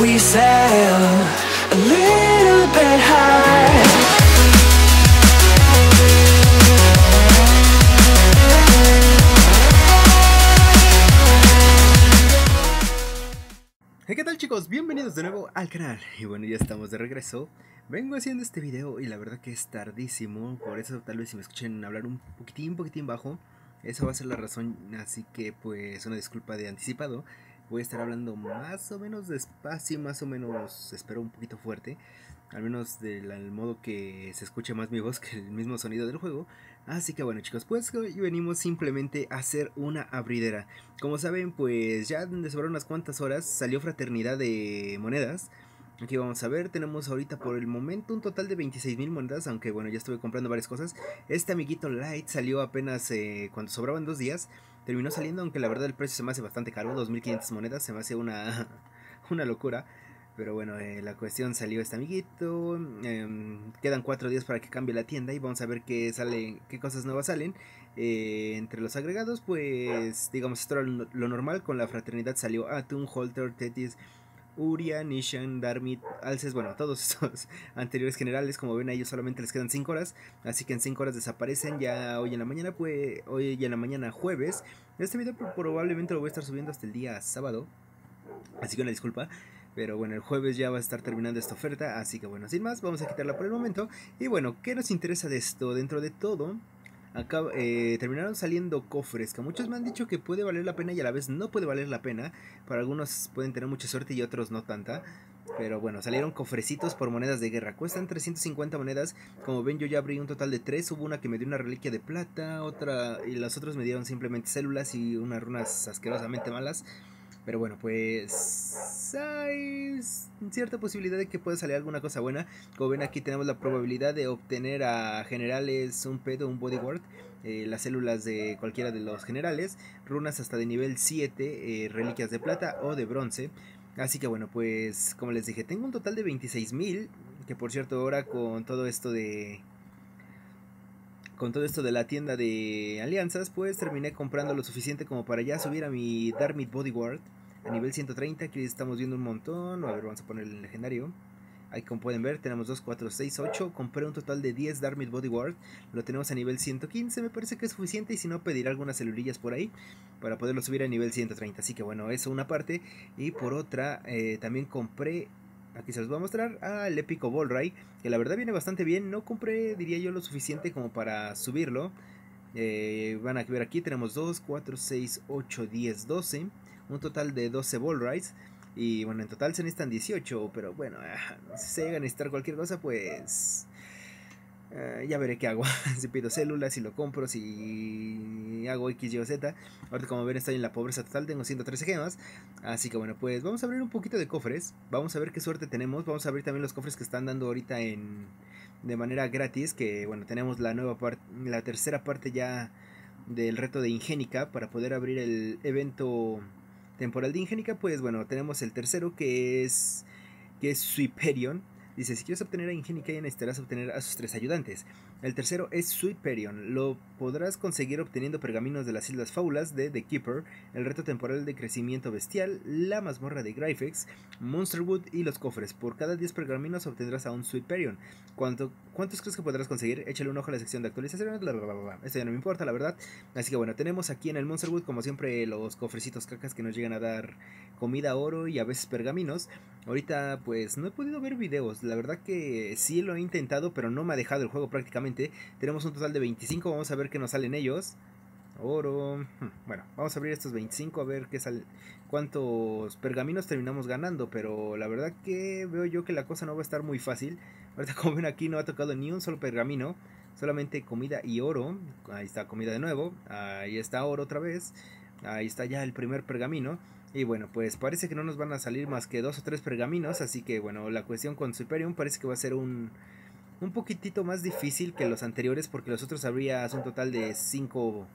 we sail a little bit high. Hey, ¿qué tal, chicos? Bienvenidos de nuevo al canal. Y bueno, ya estamos de regreso. Vengo haciendo este video y la verdad que es tardísimo. Por eso tal vez si me escuchen hablar un poquitín bajo, eso va a ser la razón. Así que pues una disculpa de anticipado. Voy a estar hablando más o menos despacio, más o menos, espero, un poquito fuerte. Al menos del modo que se escuche más mi voz que el mismo sonido del juego. Así que bueno, chicos, pues hoy venimos simplemente a hacer una abridera. Como saben, pues ya de sobrar unas cuantas horas salió Fraternidad de Monedas. Aquí vamos a ver, tenemos ahorita por el momento un total de 26.000 monedas. Aunque bueno, ya estuve comprando varias cosas. Este amiguito Light salió apenas cuando sobraban 2 días. Terminó saliendo, aunque la verdad el precio se me hace bastante caro. 2.500 monedas, se me hace una locura. Pero bueno, la cuestión, salió este amiguito, quedan 4 días para que cambie la tienda y vamos a ver qué sale, qué cosas nuevas salen. Entre los agregados, pues digamos, esto era lo normal. Con la Fraternidad salió Atum, Holter, Tetis, Uria, Nishan, Darmit, Alces, bueno, todos estos anteriores generales. Como ven, a ellos solamente les quedan 5 horas, así que en 5 horas desaparecen. Ya hoy en la mañana, pues hoy en la mañana jueves, este video probablemente lo voy a estar subiendo hasta el día sábado, así que una disculpa. Pero bueno, el jueves ya va a estar terminando esta oferta, así que bueno, sin más, vamos a quitarla por el momento. Y bueno, ¿qué nos interesa de esto? Dentro de todo, acá terminaron saliendo cofres, que muchos me han dicho que puede valer la pena y a la vez no puede valer la pena. Para algunos pueden tener mucha suerte y otros no tanta. Pero bueno, salieron cofrecitos por monedas de guerra. Cuestan 350 monedas. Como ven, yo ya abrí un total de 3. Hubo una que me dio una reliquia de plata, otra, y las otras me dieron simplemente células y unas runas asquerosamente malas. Pero bueno, pues hay cierta posibilidad de que pueda salir alguna cosa buena. Como ven, aquí tenemos la probabilidad de obtener a generales, un pedo, un bodyguard, las células de cualquiera de los generales, runas hasta de nivel 7, reliquias de plata o de bronce. Así que bueno, pues como les dije, tengo un total de 26.000, que por cierto ahora con todo esto de... la tienda de alianzas, pues terminé comprando lo suficiente como para ya subir a mi Darmit Bodyguard a nivel 130, aquí estamos viendo un montón. A ver, vamos a ponerle en legendario. Ahí, como pueden ver, tenemos 2, 4, 6, 8. Compré un total de 10 Darmit Bodyguard. Lo tenemos a nivel 115, me parece que es suficiente. Y si no, pediré algunas celulillas por ahí para poderlo subir a nivel 130. Así que bueno, eso una parte. Y por otra, también compré... Aquí se los voy a mostrar al épico Ball Ray, que la verdad viene bastante bien. No compré, diría yo, lo suficiente como para subirlo. Van a ver, aquí tenemos 2, 4, 6, 8, 10, 12. Un total de 12 Ball Rays. Y bueno, en total se necesitan 18. Pero bueno, si se llega a necesitar cualquier cosa, pues... ya veré qué hago. Si pido células, si lo compro, si hago X, Y o Z. Ahora, como ven, estoy en la pobreza total, tengo 113 gemas. Así que bueno, pues vamos a abrir un poquito de cofres. Vamos a ver qué suerte tenemos. Vamos a abrir también los cofres que están dando ahorita de manera gratis. Que bueno, tenemos la nueva parte, la tercera parte ya del reto de Ingénica para poder abrir el evento temporal de Ingénica. Pues bueno, tenemos el tercero, que es Sweet Perion. Dice, si quieres obtener a Ingénica, ya necesitarás obtener a sus 3 ayudantes. El tercero es Sweet Perion. Lo podrás conseguir obteniendo pergaminos de las Islas Faulas de The Keeper, el reto temporal de crecimiento bestial, la mazmorra de Gryphex, Monsterwood y los cofres. Por cada 10 pergaminos obtendrás a un Sweet Perion. ¿Cuántos crees que podrás conseguir? Échale un ojo a la sección de actualizaciones. Esto ya no me importa, la verdad. Así que bueno, tenemos aquí en el Monsterwood, como siempre, los cofrecitos cacas que nos llegan a dar comida, oro y a veces pergaminos. Ahorita pues no he podido ver videos. La verdad que sí lo he intentado, pero no me ha dejado el juego prácticamente. Tenemos un total de 25, vamos a ver qué nos salen ellos. Oro, bueno, vamos a abrir estos 25 a ver qué sale, cuántos pergaminos terminamos ganando. Pero la verdad que veo yo que la cosa no va a estar muy fácil. Ahorita, como ven, aquí no ha tocado ni un solo pergamino, solamente comida y oro. Ahí está comida de nuevo, ahí está oro otra vez, ahí está ya el primer pergamino. Y bueno, pues parece que no nos van a salir más que 2 o 3 pergaminos. Así que bueno, la cuestión con Superium parece que va a ser un poquitito más difícil que los anteriores, porque los otros abrías un total de 5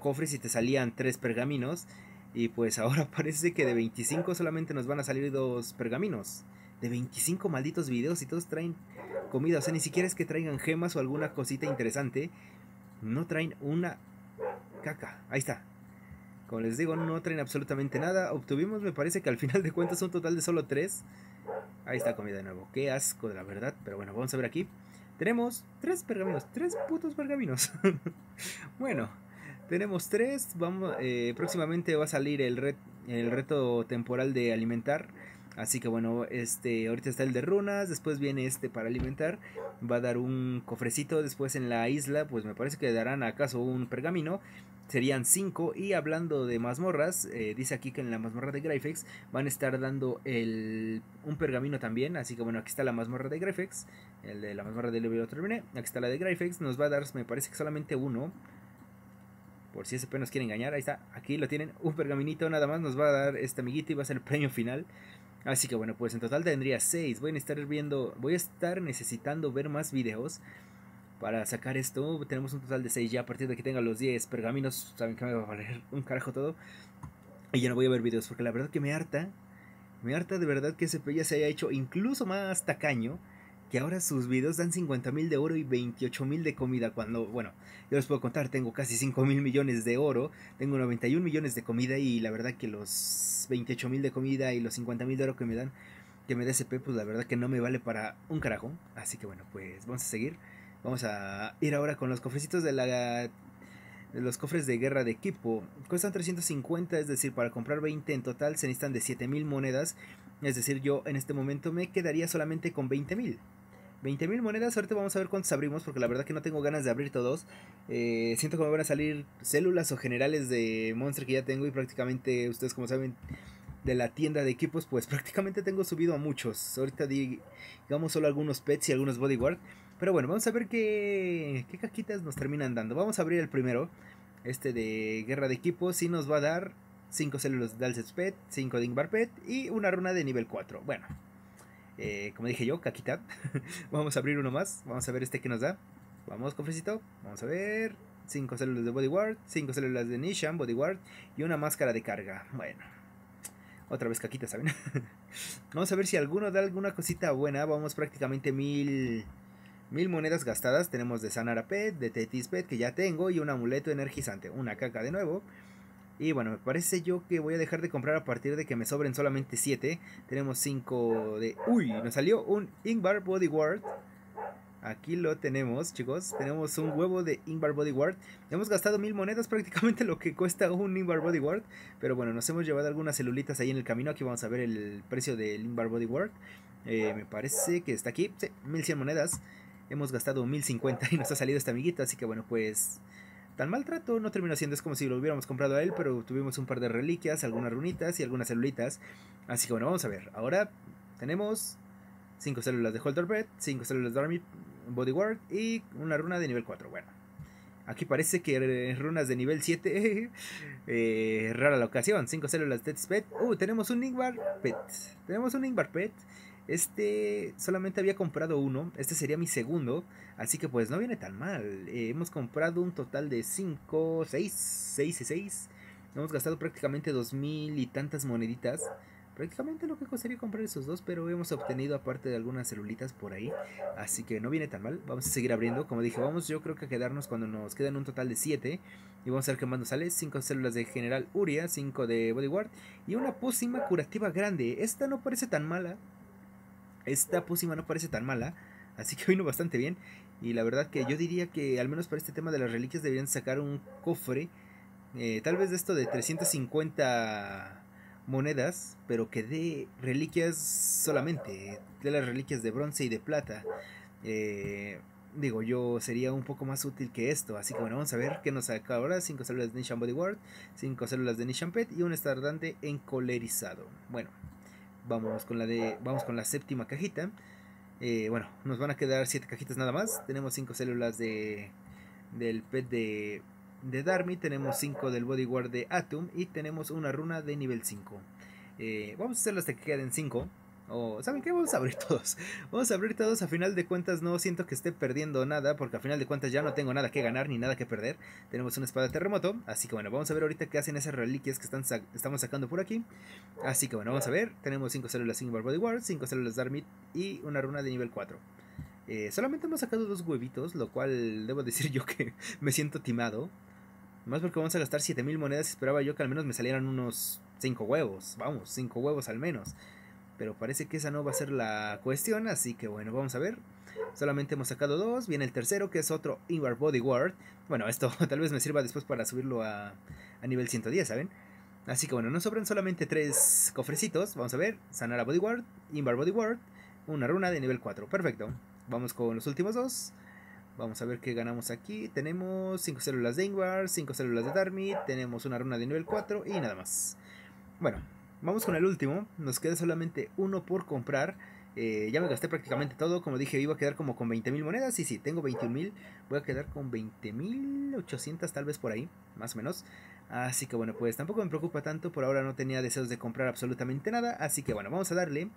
cofres y te salían 3 pergaminos. Y pues ahora parece que de 25 solamente nos van a salir 2 pergaminos. De 25 malditos videos y todos traen comida. O sea, ni siquiera es que traigan gemas o alguna cosita interesante. No traen una caca. Ahí está. Como les digo, no traen absolutamente nada. Obtuvimos, me parece que al final de cuentas, un total de solo 3. Ahí está comida de nuevo. Qué asco, de la verdad. Pero bueno, vamos a ver aquí. Tenemos 3 pergaminos. 3 putos pergaminos. Bueno, tenemos 3. Vamos, próximamente va a salir el reto temporal de alimentar. Así que bueno, ahorita está el de runas, después viene para alimentar, va a dar un cofrecito, después en la isla, pues me parece que darán acaso un pergamino, serían 5, y hablando de mazmorras, dice aquí que en la mazmorra de Gryphex van a estar dando un pergamino también, así que bueno, aquí está la mazmorra de Gryphex, el de la mazmorra del libro lo terminé, aquí está la de Gryphex, nos va a dar, me parece que solamente uno, por si SP nos quiere engañar, ahí está, aquí lo tienen, un pergaminito nada más nos va a dar este amiguito y va a ser el premio final. Así que bueno, pues en total tendría 6. Voy a estar necesitando ver más videos para sacar esto. Tenemos un total de 6 ya. A partir de que tenga los 10 pergaminos, saben que me va a valer un carajo todo. Y ya no voy a ver videos porque la verdad que me harta. Me harta de verdad que ese ya se haya hecho incluso más tacaño. Que ahora sus videos dan 50.000 de oro y 28.000 de comida. Cuando, bueno, yo les puedo contar, tengo casi 5.000 millones de oro. Tengo 91 millones de comida. Y la verdad que los 28.000 de comida y los 50.000 de oro que me dan, que me da SP, pues la verdad que no me vale para un carajo. Así que bueno, pues vamos a seguir. Vamos a ir ahora con los cofrecitos de los cofres de guerra de equipo. Cuestan 350, es decir, para comprar 20 en total se necesitan de 7.000 monedas. Es decir, yo en este momento me quedaría solamente con 20.000. 20.000 monedas, ahorita vamos a ver cuántos abrimos porque la verdad que no tengo ganas de abrir todos. Siento que me van a salir células o generales de Monster que ya tengo y prácticamente, ustedes como saben, de la tienda de equipos, pues prácticamente tengo subido a muchos. Ahorita digamos solo algunos pets y algunos bodyguard. Pero bueno, vamos a ver qué cajitas nos terminan dando. Vamos a abrir el primero, de guerra de equipos y nos va a dar 5 células de Dalcets pet, 5 de Inkbar pet y una runa de nivel 4. Bueno. Como dije yo, caquita. Vamos a abrir uno más. Vamos a ver que nos da. Vamos, cofrecito. Vamos a ver. 5 células de bodyguard. 5 células de Nishan, bodyguard. Y una máscara de carga. Bueno. Otra vez caquita, ¿saben? Vamos a ver si alguno da alguna cosita buena. Vamos prácticamente 1000 monedas gastadas. Tenemos de Sanara pet, de Tetis pet, que ya tengo. Y un amuleto energizante. Una caca de nuevo. Y bueno, me parece yo que voy a dejar de comprar a partir de que me sobren solamente 7. Tenemos 5 de... ¡Uy! Nos salió un Ingvar Bodyguard. Aquí lo tenemos, chicos. Tenemos un huevo de Ingvar Bodyguard. Hemos gastado 1000 monedas, prácticamente lo que cuesta un Ingvar Bodyguard. Pero bueno, nos hemos llevado algunas celulitas ahí en el camino. Aquí vamos a ver el precio del Ingvar Bodyguard. Me parece que está aquí. Sí, 1100 monedas. Hemos gastado 1050 y nos ha salido esta amiguita. Así que bueno, pues... tan maltrato no terminó siendo, es como si lo hubiéramos comprado a él, pero tuvimos un par de reliquias, algunas runitas y algunas celulitas. Así que bueno, vamos a ver. Ahora tenemos 5 células de Holter Bread, 5 células de Darmit Bodyguard y una runa de nivel 4. Bueno, aquí parece que runas de nivel 7, rara la ocasión. 5 células de Tetis Pet. Tenemos un Inkbar Pet. Tenemos un Inkbar Pet. Solamente había comprado uno, sería mi segundo, así que pues no viene tan mal. Hemos comprado un total de 6. Hemos gastado prácticamente 2000 y tantas moneditas, prácticamente lo que costaría comprar esos dos, pero hemos obtenido aparte de algunas celulitas por ahí, así que no viene tan mal. Vamos a seguir abriendo, como dije, vamos yo creo que a quedarnos cuando nos quedan un total de 7, y vamos a ver qué más nos sale. 5 células de general Uria, 5 de bodyguard, y una pócima curativa grande. Esta pócima no parece tan mala, así que vino bastante bien. Y la verdad que yo diría que al menos para tema de las reliquias deberían sacar un cofre, tal vez de esto de 350 monedas, pero que dé reliquias solamente, de las reliquias de bronce y de plata. Digo yo, sería un poco más útil que esto. Así que bueno, vamos a ver qué nos saca ahora. 5 células de Nishan Bodyguard, 5 células de Nishan Pet y un estardante encolerizado. Bueno. Vamos con la séptima cajita. Bueno, nos van a quedar 7 cajitas nada más. Tenemos 5 células del pet de Darmi. Tenemos 5 del bodyguard de Atum. Y tenemos una runa de nivel 5. Vamos a hacerlo hasta que queden 5. ¿Saben qué? Vamos a abrir todos. Vamos a abrir todos. A final de cuentas no siento que esté perdiendo nada, porque a final de cuentas ya no tengo nada que ganar ni nada que perder. Tenemos una espada de terremoto. Así que bueno, vamos a ver ahorita qué hacen esas reliquias que estamos sacando por aquí. Así que bueno, vamos a ver. Tenemos 5 células Inkbar Bodyguard, 5 células Darmit y una runa de nivel 4. Solamente hemos sacado 2 huevitos, lo cual debo decir yo que me siento timado. Más porque vamos a gastar 7000 monedas. Esperaba yo que al menos me salieran unos 5 huevos. Vamos, 5 huevos al menos. Pero parece que esa no va a ser la cuestión. Así que bueno, vamos a ver. Solamente hemos sacado 2. Viene el tercero, que es otro Ingvar Bodyguard. Bueno, esto tal vez me sirva después para subirlo a nivel 110, ¿saben? Así que bueno, nos sobran solamente 3 cofrecitos. Vamos a ver. Sanara Bodyguard, Ingvar Bodyguard. Una runa de nivel 4. Perfecto. Vamos con los últimos 2. Vamos a ver qué ganamos aquí. Tenemos 5 células de Ingvar, 5 células de Darmit, tenemos una runa de nivel 4 y nada más. Bueno, vamos con el último. Nos queda solamente uno por comprar. Ya me gasté prácticamente todo. Como dije, iba a quedar como con 20.000 monedas. Sí, sí, tengo 21.000. Voy a quedar con 20.800 tal vez por ahí, más o menos. Así que bueno, pues tampoco me preocupa tanto. Por ahora no tenía deseos de comprar absolutamente nada. Así que bueno, vamos a darle.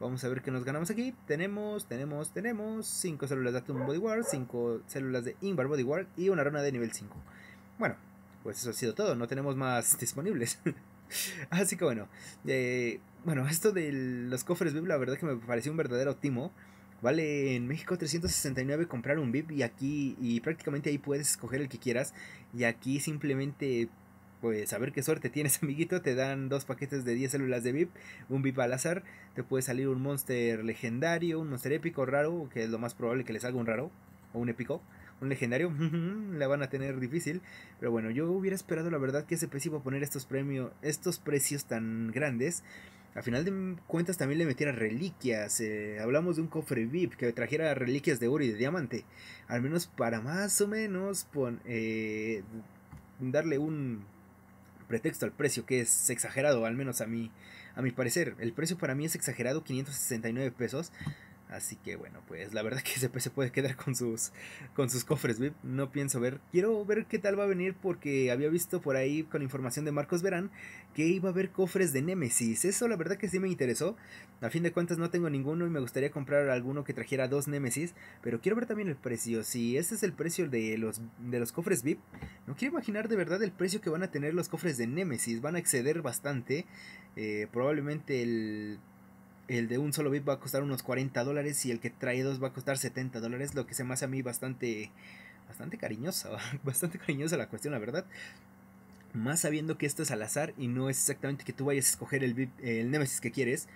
Vamos a ver qué nos ganamos aquí. Tenemos 5 células de Atum Bodyguard, 5 células de Ingvar Bodyguard y una runa de nivel 5. Bueno, pues eso ha sido todo. No tenemos más disponibles. Así que bueno. Bueno, esto de los cofres VIP, la verdad que me pareció un verdadero timo. Vale en México 369 comprar un VIP y aquí, y prácticamente ahí puedes escoger el que quieras. Y aquí simplemente... pues a ver qué suerte tienes, amiguito. Te dan 2 paquetes de 10 células de VIP. Un VIP al azar. Te puede salir un monster legendario, un monster épico raro, que es lo más probable que le salga un raro. O un épico. Un legendario. La van a tener difícil. Pero bueno, yo hubiera esperado la verdad que SPC iba a poner estos precios tan grandes. Al final de cuentas también le metiera reliquias. Hablamos de un cofre VIP que trajera reliquias de oro y de diamante. Al menos para más o menos darle un... pretexto al precio, que es exagerado, al menos a mi parecer. El precio para mí es exagerado, 569 pesos. Así que bueno, pues la verdad que ese se puede quedar con sus cofres VIP. No pienso ver, quiero ver qué tal va a venir, porque había visto por ahí con información de Marcos Verán que iba a haber cofres de Nemesis. Eso la verdad que sí me interesó. A fin de cuentas no tengo ninguno y me gustaría comprar alguno que trajera 2 Nemesis, pero quiero ver también el precio. Si este es el precio de los cofres VIP, no quiero imaginar de verdad el precio que van a tener los cofres de Nemesis. Van a exceder bastante. Probablemente el de un solo VIP va a costar unos $40 y el que trae 2 va a costar $70, lo que se me hace a mí bastante cariñosa la cuestión, la verdad. Más sabiendo que esto es al azar y no es exactamente que tú vayas a escoger el VIP, el Nemesis que quieres.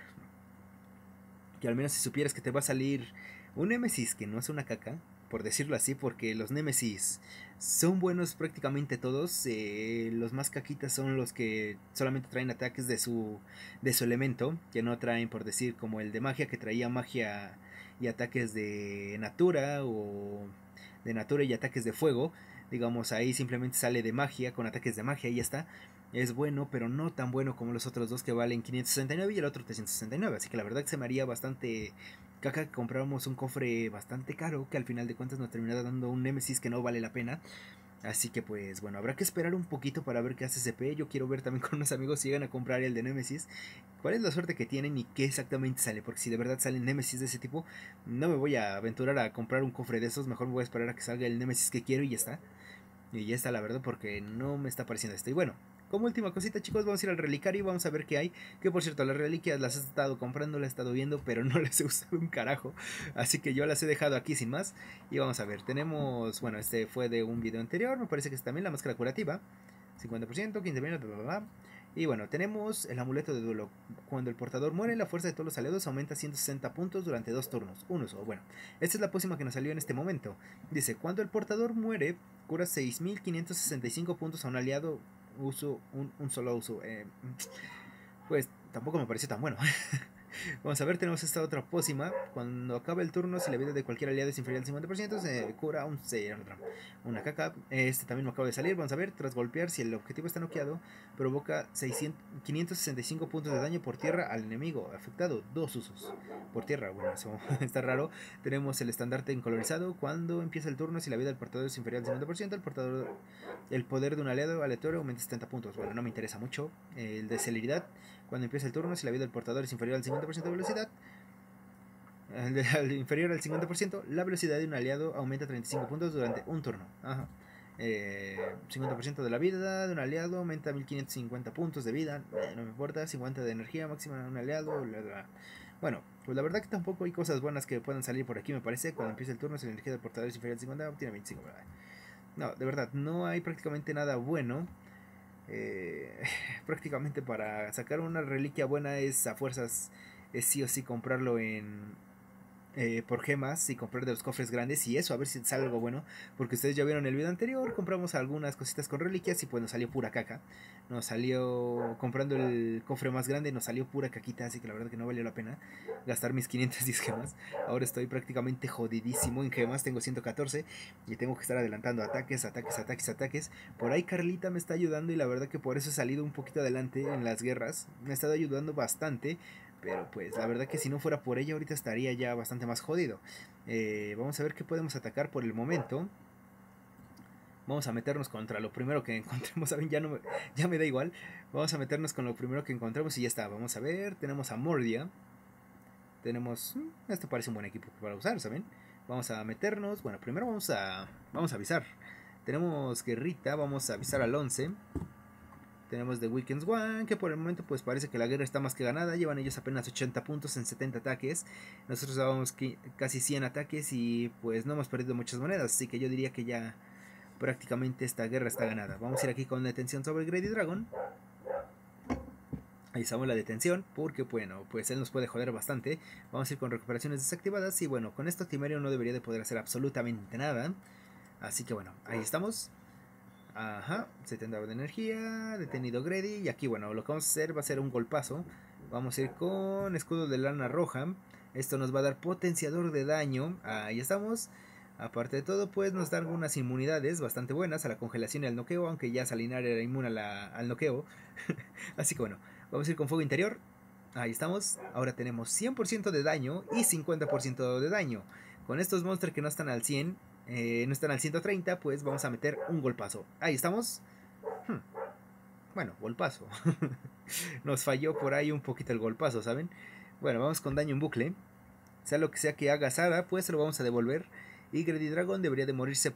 Que al menos si supieras que te va a salir un Nemesis que no es una caca, por decirlo así, porque los Nemesis son buenos prácticamente todos. Los más caquitas son los que solamente traen ataques de su elemento, que no traen, por decir, como el de magia, que traía magia y ataques de natura, o de natura y ataques de fuego. Digamos, ahí simplemente sale de magia con ataques de magia y ya está. Es bueno, pero no tan bueno como los otros 2 que valen 569 y el otro 369. Así que la verdad que se me haría bastante caca que compráramos un cofre bastante caro, que al final de cuentas nos terminará dando un Nemesis que no vale la pena. Así que pues bueno, habrá que esperar un poquito para ver qué hace CP. Yo quiero ver también con unos amigos si llegan a comprar el de Nemesis, cuál es la suerte que tienen y qué exactamente sale. Porque si de verdad salen Nemesis de ese tipo, no me voy a aventurar a comprar un cofre de esos. Mejor me voy a esperar a que salga el Nemesis que quiero y ya está. Y ya está, la verdad, porque no me está pareciendo esto. Y bueno, como última cosita, chicos, vamos a ir al relicario y vamos a ver qué hay. Que por cierto, las reliquias las he estado comprando, las he estado viendo, pero no las he usado un carajo. Así que yo las he dejado aquí sin más. Y vamos a ver, tenemos... bueno, este fue de un video anterior. Me parece que es también la máscara curativa. 50%, 15 minutos, bla, bla, bla. Y bueno, tenemos el amuleto de duelo. Cuando el portador muere, la fuerza de todos los aliados aumenta 160 puntos durante 2 turnos. Un uso, bueno, esta es la pócima que nos salió en este momento. Dice, cuando el portador muere, cura 6565 puntos a un aliado... uso un solo uso. Pues tampoco me pareció tan bueno. Vamos a ver, tenemos esta otra pócima. Cuando acaba el turno, si la vida de cualquier aliado es inferior al 50%, se cura una caca. Este también me acaba de salir. Vamos a ver, tras golpear, si el objetivo está noqueado, provoca 565 puntos de daño por tierra al enemigo afectado. 2 usos por tierra. Bueno, eso está raro. Tenemos el estandarte incolorizado. Cuando empieza el turno, si la vida del portador es inferior al 50%, el poder de un aliado aleatorio aumenta 70 puntos. Bueno, no me interesa mucho. El de celeridad. Cuando empieza el turno, si la vida del portador es inferior al 50% de velocidad, inferior al 50%, la velocidad de un aliado aumenta 35 puntos durante un turno. Ajá. 50% de la vida de un aliado aumenta 1550 puntos de vida. No me importa. 50 de energía máxima de un aliado. Bla, bla. Bueno, pues la verdad que tampoco hay cosas buenas que puedan salir por aquí, me parece. Cuando empieza el turno, si la energía del portador es inferior al 50, obtiene 25. No, de verdad, no hay prácticamente nada bueno. Prácticamente para sacar una reliquia buena es a fuerzas, es sí o sí comprarlo en por gemas y comprar de los cofres grandes y eso, a ver si sale algo bueno, porque ustedes ya vieron el video anterior, compramos algunas cositas con reliquias y pues nos salió pura caca, nos salió comprando el cofre más grande, nos salió pura caquita, así que la verdad que no valió la pena gastar mis 510 gemas, ahora estoy prácticamente jodidísimo en gemas, tengo 114 y tengo que estar adelantando ataques, por ahí Carlita me está ayudando y la verdad que por eso he salido un poquito adelante en las guerras, me ha estado ayudando bastante. Pero pues la verdad que si no fuera por ella ahorita estaría ya bastante más jodido. Vamos a ver qué podemos atacar por el momento. Vamos a meternos contra lo primero que encontremos. ¿Saben? Ya me da igual. Vamos a meternos con lo primero que encontremos y ya está. Vamos a ver. Tenemos a Mordia. Tenemos... Esto parece un buen equipo para usar, ¿saben? Vamos a meternos. Bueno, primero vamos a avisar. Tenemos Guerrita. Vamos a avisar al 11. Tenemos The Weekends One, que por el momento pues parece que la guerra está más que ganada. Llevan ellos apenas 80 puntos en 70 ataques. Nosotros llevamos casi 100 ataques y pues no hemos perdido muchas monedas. Así que yo diría que ya prácticamente esta guerra está ganada. Vamos a ir aquí con la detención sobre Greedy Dragon. Ahí estamos la detención, porque bueno, pues él nos puede joder bastante. Vamos a ir con recuperaciones desactivadas y bueno, con esto Timerio no debería de poder hacer absolutamente nada. Así que bueno, ahí estamos. Ajá, 70 de energía, detenido Greedy. Y aquí, bueno, lo que vamos a hacer va a ser un golpazo. Vamos a ir con escudo de lana roja. Esto nos va a dar potenciador de daño. Ahí estamos. Aparte de todo, pues nos dan unas inmunidades bastante buenas a la congelación y al noqueo. Aunque ya Salinar era inmune al noqueo. Así que bueno, vamos a ir con fuego interior. Ahí estamos. Ahora tenemos 100% de daño y 50% de daño. Con estos monstruos que no están al 100%. No están al 130, pues vamos a meter un golpazo. Ahí estamos. Bueno, golpazo. Nos falló por ahí un poquito el golpazo, ¿saben? Bueno, vamos con daño en bucle. Sea lo que sea que haga Sara, pues se lo vamos a devolver. Y Greedy Dragon debería de morirse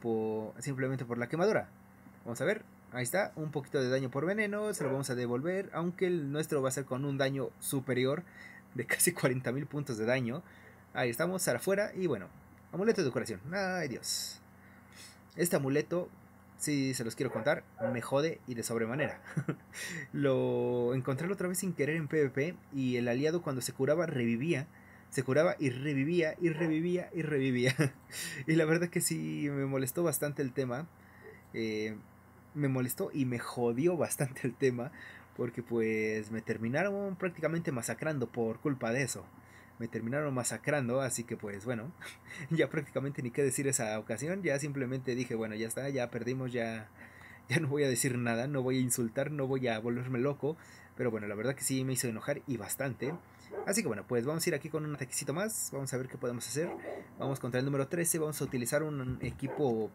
simplemente por la quemadura. Vamos a ver, ahí está, un poquito de daño por veneno, se lo vamos a devolver. Aunque el nuestro va a ser con un daño superior de casi 40.000 puntos de daño. Ahí estamos, Sara fuera y bueno, amuleto de curación, ay Dios. Este amuleto, si se los quiero contar, me jode y de sobremanera. Lo encontré otra vez sin querer en PvP y el aliado cuando se curaba revivía. Se curaba y revivía y revivía y revivía. Y la verdad que sí me molestó bastante el tema. Me molestó y me jodió bastante el tema. Porque pues me terminaron prácticamente masacrando por culpa de eso. Me terminaron masacrando, así que pues bueno, ya prácticamente ni qué decir esa ocasión, ya simplemente dije, bueno, ya está, ya perdimos, ya no voy a decir nada, no voy a insultar, no voy a volverme loco, pero bueno, la verdad que sí me hizo enojar y bastante, así que bueno, pues vamos a ir aquí con un ataquecito más, vamos a ver qué podemos hacer, vamos contra el número 13, vamos a utilizar un equipo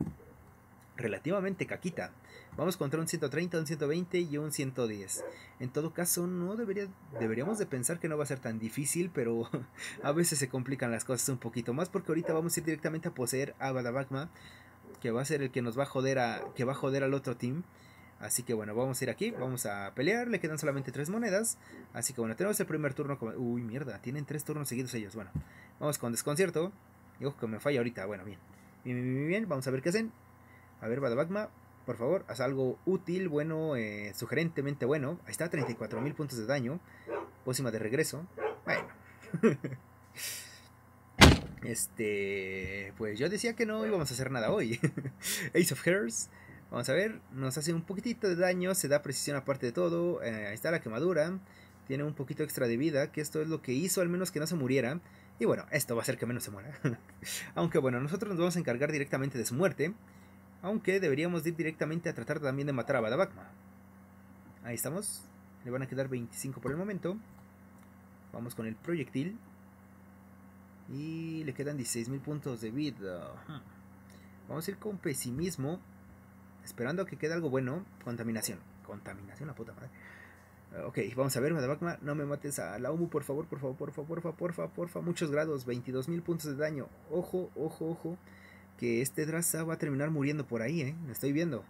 relativamente caquita. Vamos contra un 130, un 120 y un 110. En todo caso no deberíamos de pensar que no va a ser tan difícil, pero a veces se complican las cosas un poquito más, porque ahorita vamos a ir directamente a poseer a Badabagma, que va a ser el que nos va a joder al otro team. Así que bueno, vamos a ir aquí, vamos a pelear, le quedan solamente 3 monedas. Así que bueno, tenemos el primer turno como... Uy, mierda, tienen 3 turnos seguidos ellos. Bueno, vamos con desconcierto. Y ojo que me falla ahorita, bueno, bien, vamos a ver qué hacen. A ver, Badabagma, por favor, haz algo útil, bueno, sugerentemente bueno. Ahí está, 34.000 puntos de daño. Pócima de regreso. Bueno. Pues yo decía que no íbamos a hacer nada hoy. Ace of Hearts. Vamos a ver, nos hace un poquitito de daño, se da precisión aparte de todo. Ahí está la quemadura. Tiene un poquito extra de vida, que esto es lo que hizo, al menos que no se muriera. Y bueno, esto va a hacer que menos se muera. Aunque bueno, nosotros nos vamos a encargar directamente de su muerte. Aunque deberíamos de ir directamente a tratar también de matar a Badabagma. Ahí estamos. Le van a quedar 25 por el momento. Vamos con el proyectil. Y le quedan 16.000 puntos de vida. Vamos a ir con pesimismo. Esperando a que quede algo bueno. Contaminación. Contaminación, la puta madre. Ok, vamos a ver, Badabagma. No me mates a la Umu, por favor, por favor, por favor, por favor, por favor, por favor. Muchos grados, 22.000 puntos de daño. Ojo, ojo, ojo. Que este Draza va a terminar muriendo por ahí, lo estoy viendo.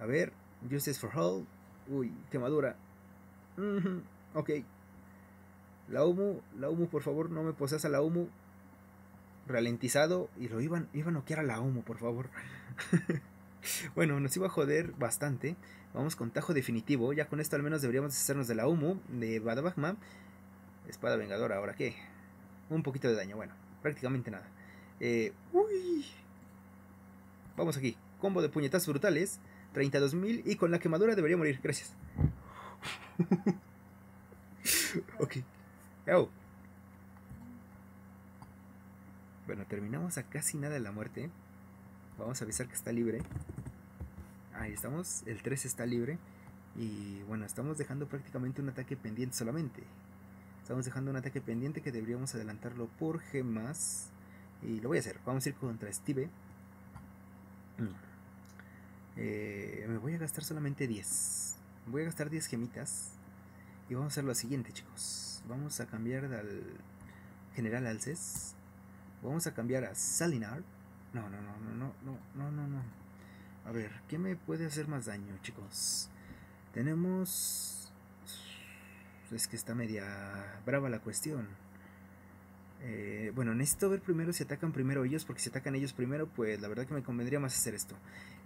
A ver, Justice for Hall. Uy, quemadura. Ok. La Umu, por favor, no me poseas a la Umu. Ralentizado. Y lo iban a noquear a la Umu, por favor. Bueno, nos iba a joder bastante. Vamos con tajo definitivo. Ya con esto al menos deberíamos deshacernos de la Umu, de Badabagma. Espada vengadora, ¿ahora qué? Un poquito de daño, bueno, prácticamente nada. Uy. Vamos aquí. Combo de puñetazos brutales. 32.000 y con la quemadura debería morir. Gracias. Ok. Au. Bueno, terminamos a casi nada de la muerte. Vamos a avisar que está libre. Ahí estamos. El 3 está libre. Y bueno, estamos dejando prácticamente un ataque pendiente solamente. Estamos dejando un ataque pendiente que deberíamos adelantarlo por gemas. Y lo voy a hacer. Vamos a ir contra Steve. Me voy a gastar solamente 10. Voy a gastar 10 gemitas. Y vamos a hacer lo siguiente, chicos. Vamos a cambiar al general Alces. Vamos a cambiar a Salinar. No. A ver, ¿qué me puede hacer más daño, chicos? Tenemos... Es que está media brava la cuestión. Bueno, necesito ver primero si atacan primero ellos, porque si atacan ellos primero, pues la verdad que me convendría más hacer esto.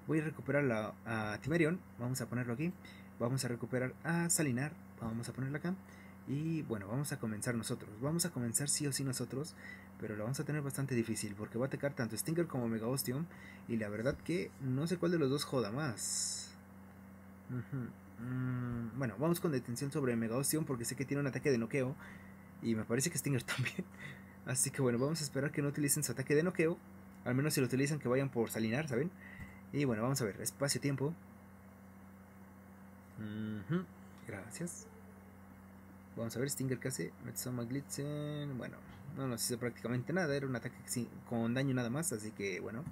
Voy a recuperar a Timerion. Vamos a ponerlo aquí. Vamos a recuperar a Salinar. Vamos a ponerlo acá. Y bueno, vamos a comenzar nosotros. Vamos a comenzar sí o sí nosotros. Pero lo vamos a tener bastante difícil, porque va a atacar tanto Stinger como Mega Osteon. Y la verdad que no sé cuál de los dos joda más. Bueno, vamos con detención sobre Mega Osteon, porque sé que tiene un ataque de noqueo. Y me parece que Stinger también. Así que bueno, vamos a esperar que no utilicen su ataque de noqueo. Al menos si lo utilizan, que vayan por Salinar, ¿saben? Y bueno, vamos a ver, espacio-tiempo. Gracias. Vamos a ver, Stinger qué hace. Bueno, no nos hizo prácticamente nada. Era un ataque con daño nada más. Así que bueno,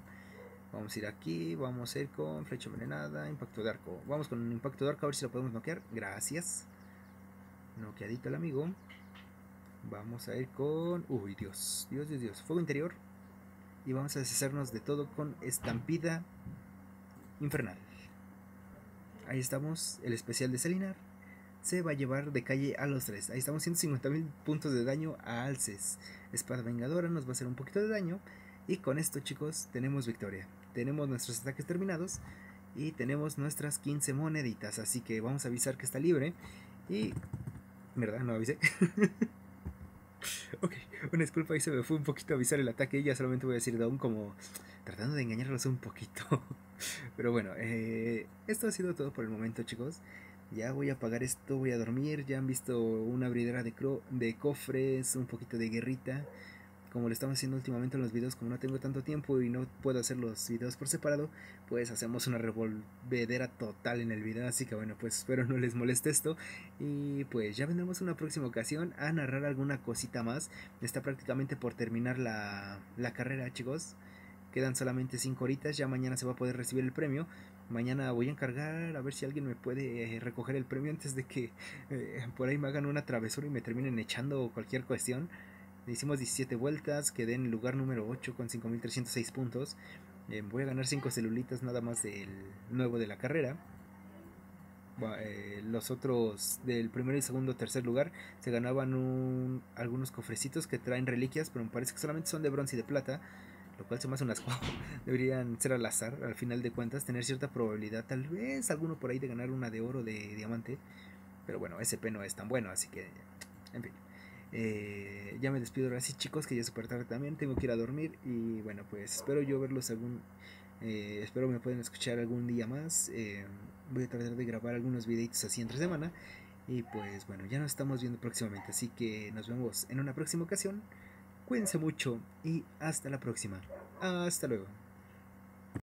vamos a ir aquí. Vamos a ir con flecha envenenada, impacto de arco. Vamos con un impacto de arco a ver si lo podemos noquear. Gracias. Noqueadito el amigo. Vamos a ir con... Uy, Dios. Fuego interior. Y vamos a deshacernos de todo con estampida infernal. Ahí estamos. El especial de Salinar se va a llevar de calle a los tres. Ahí estamos, 150.000 puntos de daño a Alces. Espada vengadora nos va a hacer un poquito de daño. Y con esto, chicos, tenemos victoria. Tenemos nuestros ataques terminados. Y tenemos nuestras 15 moneditas. Así que vamos a avisar que está libre. Y... ¿verdad? No avisé. Ok, una disculpa, ahí se me fue un poquito a avisar el ataque. Y ya solamente voy a decir down, como tratando de engañarlos un poquito. Pero bueno, esto ha sido todo por el momento, chicos. Ya voy a apagar esto, voy a dormir. Ya han visto una abridera de cofres, un poquito de guerrita, como lo estamos haciendo últimamente en los videos. Como no tengo tanto tiempo y no puedo hacer los videos por separado, pues hacemos una revolvedera total en el video. Así que bueno, pues espero no les moleste esto. Y pues ya vendremos en una próxima ocasión a narrar alguna cosita más. Está prácticamente por terminar la carrera, chicos. Quedan solamente 5 horitas, ya mañana se va a poder recibir el premio. Mañana voy a encargar a ver si alguien me puede recoger el premio antes de que por ahí me hagan una travesura y me terminen echando cualquier cuestión. Hicimos 17 vueltas, quedé en el lugar número 8 con 5.306 puntos. Voy a ganar 5 celulitas nada más del nuevo de la carrera. Los otros del primero y segundo, tercer lugar se ganaban algunos cofrecitos que traen reliquias, pero me parece que solamente son de bronce y de plata. Lo cual se me hace un asco. Deberían ser al azar, al final de cuentas, tener cierta probabilidad, tal vez alguno por ahí de ganar una de oro, de diamante. Pero bueno, SP no es tan bueno, así que, en fin. Ya me despido ahora sí, chicos, que ya es súper tarde también, tengo que ir a dormir. Y bueno, pues espero yo verlos espero me puedan escuchar algún día más. Voy a tratar de grabar algunos videitos así entre semana. Y pues bueno, ya nos estamos viendo próximamente, así que nos vemos en una próxima ocasión. Cuídense mucho y hasta la próxima. Hasta luego.